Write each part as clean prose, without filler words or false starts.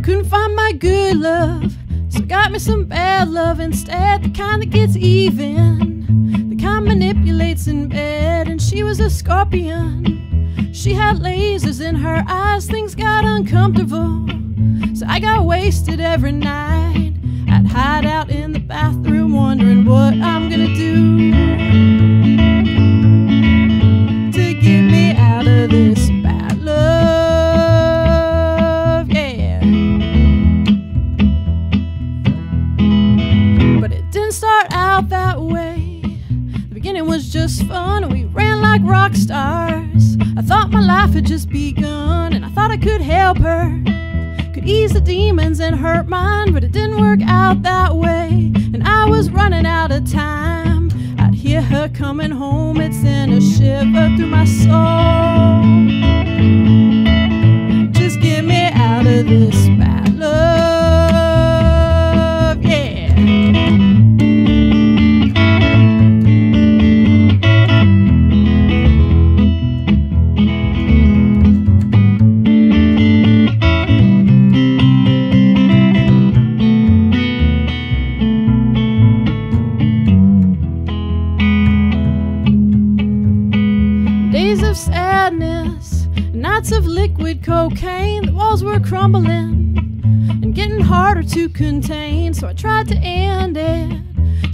Couldn't find my good love, so got me some bad love instead. The kind that gets even, the kind manipulates in bed. And she was a scorpion, she had lasers in her eyes. Things got uncomfortable, so I got wasted every night. I'd hide out in the bathroom wondering what I'm gonna do to get me out of this bad love, yeah. But it didn't start out that way. The beginning was just fun, we ran like rock stars. I thought my life had just begun, and I thought I could help her, could ease the demons and hurt mine. But it didn't work out that way, and I was running out of time. I'd hear her coming home, it sent a shiver through my soul. Just get me out of this bad love, yeah. Sadness, nights of liquid cocaine, the walls were crumbling and getting harder to contain. So I tried to end it.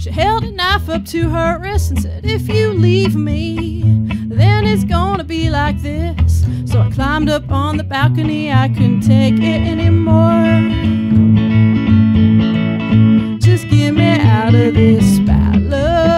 She held a knife up to her wrist and said, if you leave me, then it's gonna be like this. So I climbed up on the balcony, I couldn't take it anymore. Just get me out of this bad love.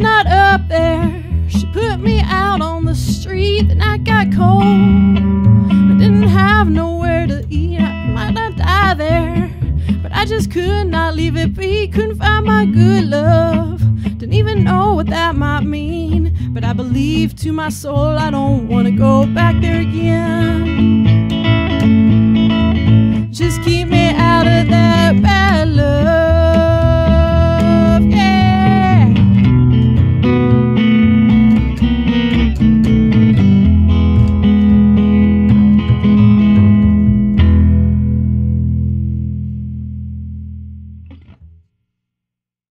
Not up there, she put me out on the street. The night got cold, I didn't have nowhere to eat. I might not die there, but I just could not leave it be. Couldn't find my good love, didn't even know what that might mean. But I believed to my soul, I don't want to go back there again.